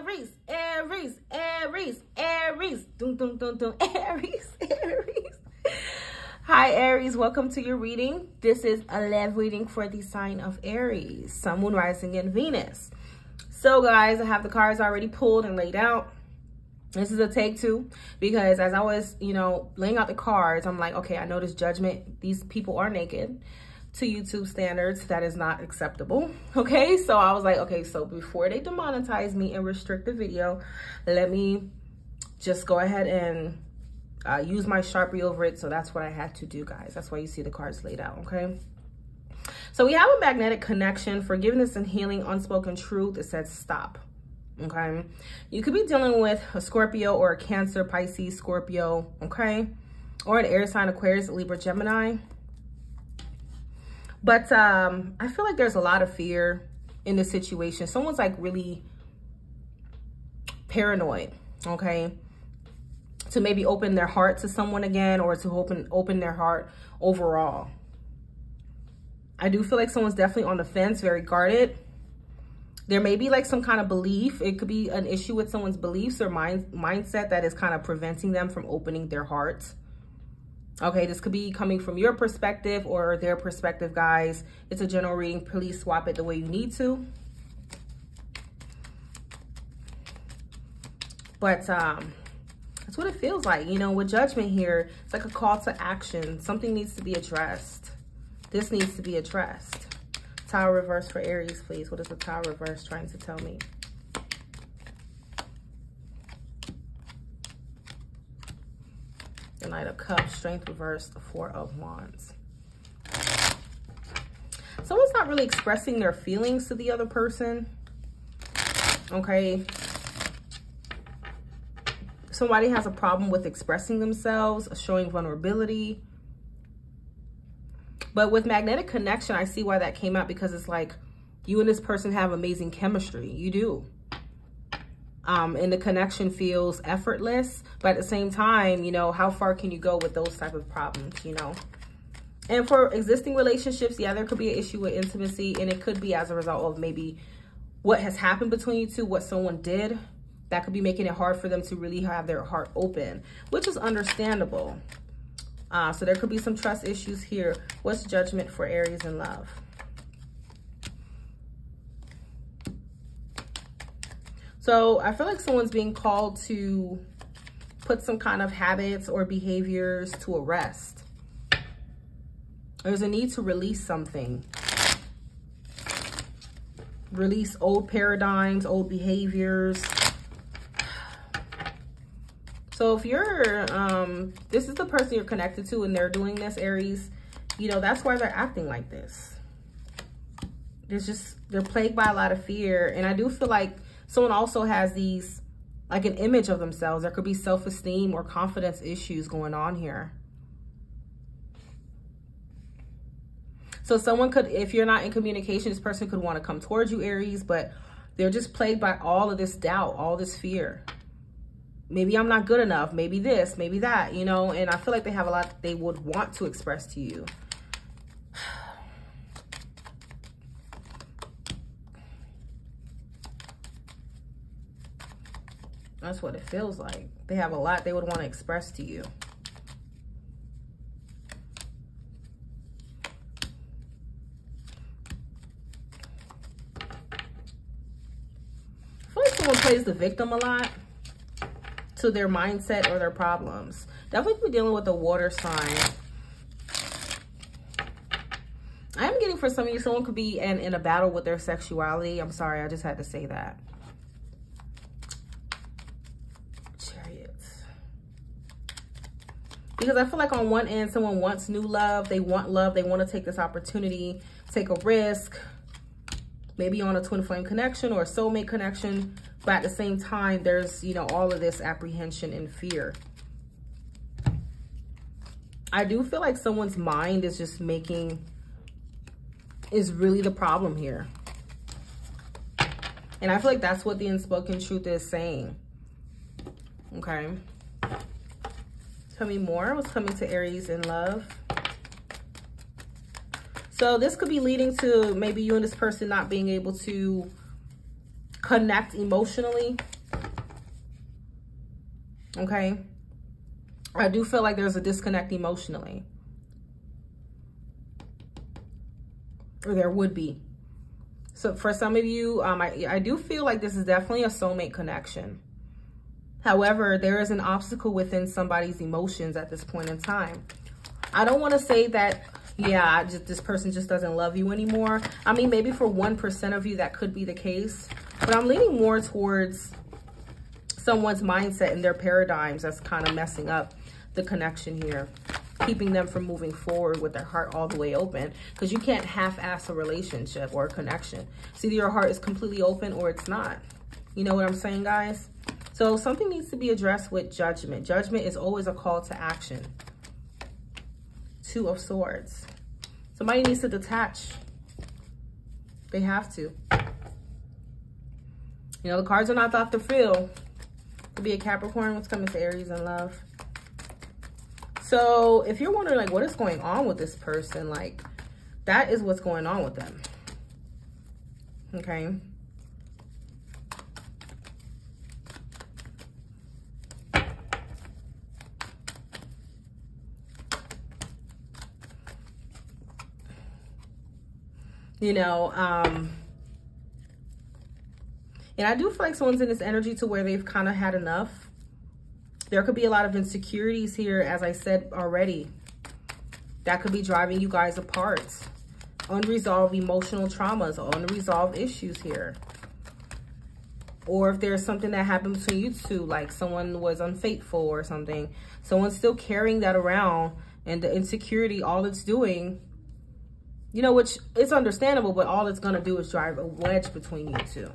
Aries, Aries, Aries, Aries, dun, dun, dun, dun. Aries, Aries. Hi Aries, welcome to your reading. This is a love reading for the sign of Aries, Sun, Moon, Rising, and Venus. So guys, I have the cards already pulled and laid out. This is a take two because as I was, laying out the cards, I'm like, okay, I know this judgment. These people are naked. To YouTube standards, that is not acceptable. Okay, so I was like, okay, so before they demonetize me and restrict the video, let me just go ahead and use my Sharpie over it. So that's what I had to do, guys. That's why you see the cards laid out, okay? So we have a magnetic connection, forgiveness and healing, unspoken truth. It says stop. Okay, you could be dealing with a Scorpio or a Cancer, Pisces, Scorpio, okay, or an air sign, Aquarius, Libra, Gemini. But I feel like there's a lot of fear in this situation. Someone's like really paranoid, okay, to maybe open their heart to someone again or to open their heart overall. I do feel like someone's definitely on the fence, very guarded. There may be like some kind of belief. It could be an issue with someone's beliefs or mindset that is kind of preventing them from opening their hearts. Okay, this could be coming from your perspective or their perspective, guys. It's a general reading. Please swap it the way you need to. But that's what it feels like, with judgment here. It's like a call to action. Something needs to be addressed. This needs to be addressed. Tower reverse for Aries, please. What is the tower reverse trying to tell me? The Knight of Cups, strength reverse, the Four of Wands. Someone's not really expressing their feelings to the other person. Okay. Somebody has a problem with expressing themselves, showing vulnerability. But with magnetic connection, I see why that came out, because it's like you and this person have amazing chemistry. You do. And the connection feels effortless. But at the same time, how far can you go with those type of problems, And for existing relationships, yeah, there could be an issue with intimacy. And it could be as a result of maybe what has happened between you two, what someone did. That could be making it hard for them to really have their heart open, which is understandable. So there could be some trust issues here. What's judgment for Aries in love? So I feel like someone's being called to put some kind of habits or behaviors to a rest. There's a need to release something. Release old paradigms, old behaviors. So if you're, this is the person you're connected to and they're doing this, Aries, that's why they're acting like this. There's just, they're plagued by a lot of fear. And I do feel like someone also has these, like an image of themselves. There could be self-esteem or confidence issues going on here. So someone could, if you're not in communication, this person could want to come towards you, Aries, but they're just plagued by all of this doubt, all this fear. Maybe I'm not good enough, maybe this, maybe that, and I feel like they have a lot that they would want to express to you. That's what it feels like. They have a lot they would want to express to you. I feel like someone plays the victim a lot to their mindset or their problems. Definitely dealing with the water sign. I am getting for some of you, someone could be in a battle with their sexuality. I'm sorry, I just had to say that. Chariots. Because I feel like on one end, someone wants new love. They want love. They want to take this opportunity, take a risk. Maybe on a twin flame connection or a soulmate connection. But at the same time, there's, all of this apprehension and fear. I do feel like someone's mind is just is really the problem here. And I feel like that's what the unspoken truth is saying. Okay. Tell me more. What's coming to Aries in love? So this could be leading to maybe you and this person not being able to connect emotionally. Okay. I do feel like there's a disconnect emotionally. Or there would be. So for some of you, I do feel like this is definitely a soulmate connection. However, there is an obstacle within somebody's emotions at this point in time. I don't want to say that, yeah, this person just doesn't love you anymore. I mean, maybe for 1% of you, that could be the case. But I'm leaning more towards someone's mindset and their paradigms that's kind of messing up the connection here, keeping them from moving forward with their heart all the way open, because you can't half-ass a relationship or a connection. It's either your heart is completely open or it's not. You know what I'm saying, guys? So something needs to be addressed with judgment. Judgment is always a call to action. Two of Swords. Somebody needs to detach. They have to. You know, the cards are not Dr. Phil. Could be a Capricorn. What's coming to Aries in love? So if you're wondering, like, what is going on with this person? Like, that is what's going on with them. Okay. You know, and I do feel like someone's in this energy to where they've kind of had enough. There could be a lot of insecurities here, as I said already. That could be driving you guys apart. Unresolved emotional traumas, unresolved issues here. Or if there's something that happened between you two, like someone was unfaithful or something. Someone's still carrying that around, and the insecurity, all it's doing, you know, which it's understandable, but all it's going to do is drive a wedge between you two.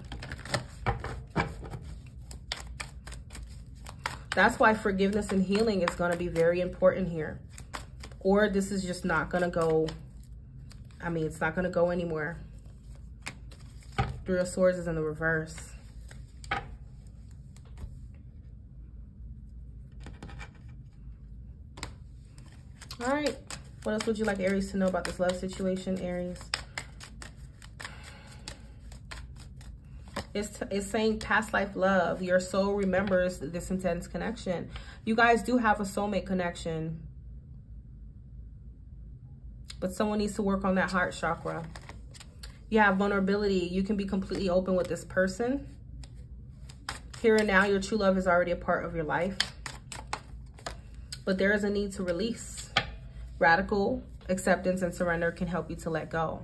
That's why forgiveness and healing is going to be very important here. Or this is just not going to go, I mean, it's not going to go anywhere. Three of Swords is in the reverse. All right. What else would you like Aries to know about this love situation, Aries? It's saying past life love. Your soul remembers this intense connection. You guys do have a soulmate connection. But someone needs to work on that heart chakra. You have vulnerability. You can be completely open with this person. Here and now, your true love is already a part of your life. But there is a need to release. Radical acceptance and surrender can help you to let go.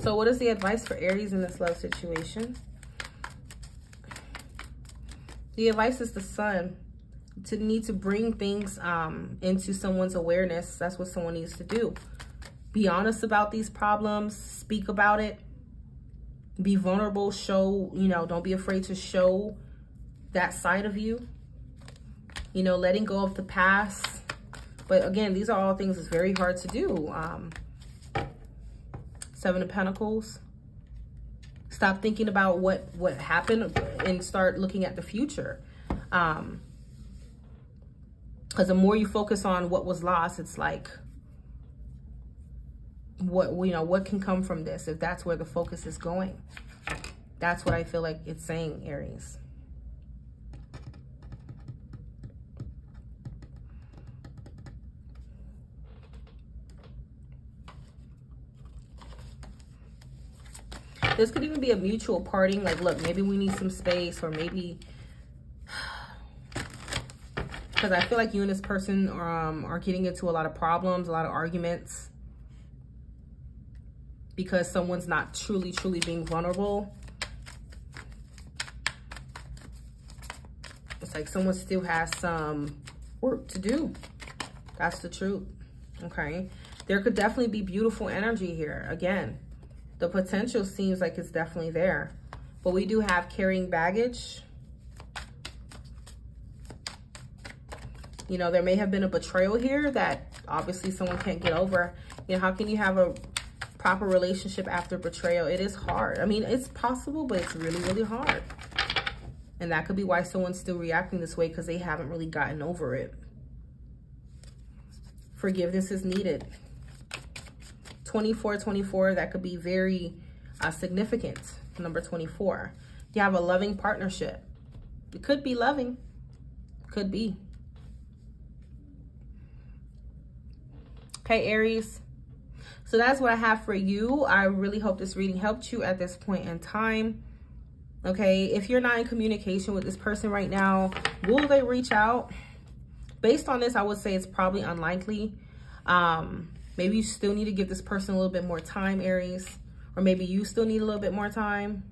So what is the advice for Aries in this love situation? The advice is the Sun. To need to bring things into someone's awareness. That's what someone needs to do. Be honest about these problems. Speak about it. Be vulnerable. Show, you know, don't be afraid to show that side of you. You know, letting go of the past. But again, these are all things that's very hard to do. Seven of Pentacles. Stop thinking about what happened and start looking at the future. Because the more you focus on what was lost, it's like, what can come from this? If that's where the focus is going, that's what I feel like it's saying, Aries. This could even be a mutual parting. Like, look, maybe we need some space, or maybe because I feel like you and this person are getting into a lot of problems, a lot of arguments, because someone's not truly being vulnerable. It's like someone still has some work to do. That's the truth. Okay. There could definitely be beautiful energy here. Again, the potential seems like it's definitely there. But we do have carrying baggage. You know, there may have been a betrayal here that obviously someone can't get over. You know, how can you have a proper relationship after betrayal? It is hard. I mean, it's possible, but it's really, really hard. And that could be why someone's still reacting this way, because they haven't really gotten over it. Forgiveness is needed. 24, that could be very significant. Number 24. You have a loving partnership. It could be loving. Could be. Okay, Aries. So that's what I have for you. I really hope this reading helped you at this point in time. Okay, if you're not in communication with this person right now, will they reach out? Based on this, I would say it's probably unlikely. Maybe you still need to give this person a little bit more time, Aries. Or maybe you still need a little bit more time.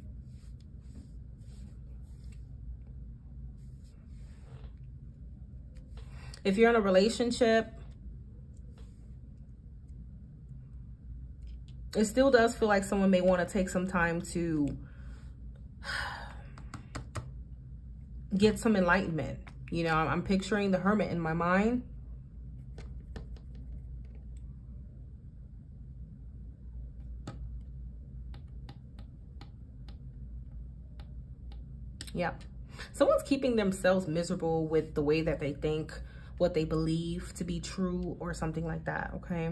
If you're in a relationship, it still does feel like someone may want to take some time to get some enlightenment. You know, I'm picturing the Hermit in my mind. Yep. Someone's keeping themselves miserable with the way that they think, what they believe to be true or something like that, okay?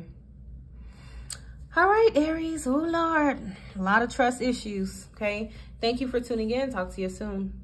All right, Aries. Oh, Lord. A lot of trust issues, okay? Thank you for tuning in. Talk to you soon.